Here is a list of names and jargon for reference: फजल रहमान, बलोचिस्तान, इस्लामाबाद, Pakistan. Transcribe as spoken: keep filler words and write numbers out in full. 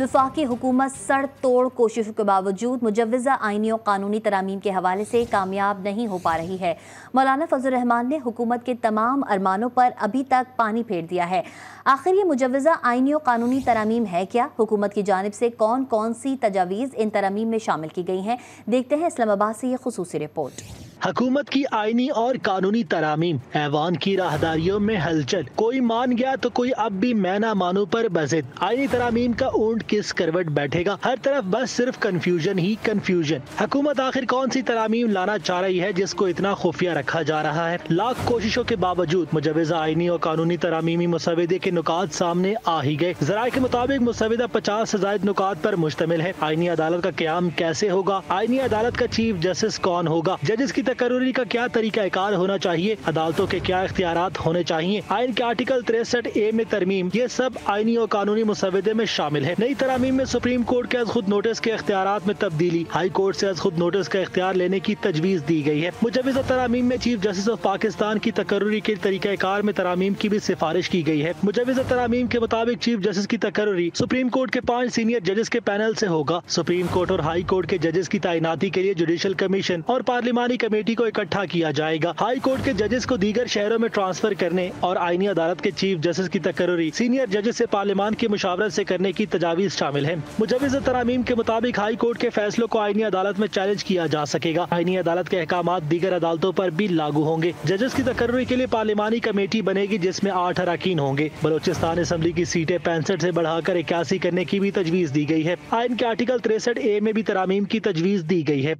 वफाकी हुकूमत सर तोड़ कोशिशों के बावजूद मुजवज़ा आइनी और कानूनी तरामीम के हवाले से कामयाब नहीं हो पा रही है। मौलाना फजल रहमान ने हुकूमत के तमाम अरमानों पर अभी तक पानी फेर दिया है। आखिर ये मुजवज़ा आइनी और कानूनी तरामीम है क्या? हुकूमत की जानिब से कौन कौन सी तजावीज़ इन तरामीम में शामिल की गई हैं? देखते हैं इस्लामाबाद से ये खुसूसी रिपोर्ट। हुकूमत की आइनी और कानूनी तरामीम, ऐवान की राहदारियों में हलचल, कोई मान गया तो कोई अब भी मैं ना मानू पर बजिद। आइनी तरामीम का ऊंट किस करवट बैठेगा, हर तरफ बस सिर्फ कंफ्यूजन ही कंफ्यूजन। हुकूमत आखिर कौन सी तरामीम लाना चाह रही है जिसको इतना खुफिया रखा जा रहा है? लाख कोशिशों के बावजूद मुजवजा आइनी और कानूनी तरामीमी मसौदे के नुकात सामने आ ही गए। जराये के मुताबिक मसौदा पचास से ज्यादा नुकात पर मुश्तमिल है। आइनी अदालत का क्याम कैसे होगा? आइनी अदालत का चीफ जस्टिस कौन होगा? जजेस की तकर्री का क्या तरीका कार होना चाहिए? अदालतों के क्या इख्तियारात होने चाहिए? आइन के आर्टिकल तिरसठ ए में तरमीम, ये सब आइनी और कानूनी मसौदे में शामिल है। नई तरामीम में सुप्रीम कोर्ट के अज खुद नोटिस के इख्तियारात में तब्दीली, हाई कोर्ट से अज खुद नोटिस का इख्तियार लेने की तजवीज़ दी गई है। मुजवजा तरामीम में चीफ जस्टिस ऑफ पाकिस्तान की तकर्री के तरीका कार में तरामीम की भी सिफारिश की गई है। मुजवजा तरामीम के मुताबिक चीफ जस्टिस की तकर्री सुप्रीम कोर्ट के पाँच सीनियर जजेस के पैनल से होगा। सुप्रीम कोर्ट और हाई कोर्ट के जजेस की तैनाती के लिए जुडिशल कमीशन और पार्लिमानी कमेटी को इकट्ठा किया जाएगा। हाई कोर्ट के जजेस को दीगर शहरों में ट्रांसफर करने और आइनी अदालत के चीफ जस्टिस की तकर्री सीनियर जजेस से पार्लियामान की मुशावरत से करने की तजावीज शामिल है। मुजवजा तरामीम के मुताबिक हाई कोर्ट के फैसलों को आइनी अदालत में चैलेंज किया जा सकेगा। आइनी अदालत के अहकाम दीगर अदालतों पर भी लागू होंगे। जजेस की तकर्री के लिए पार्लियामानी कमेटी बनेगी जिसमें आठ अरकान होंगे। बलोचिस्तान असम्बली की सीटें पैंसठ से बढ़ाकर इक्यासी करने की भी तजवीज़ दी गई है। आइन के आर्टिकल तिरसठ ए में भी तरामीम की तजवीज़ दी गई है।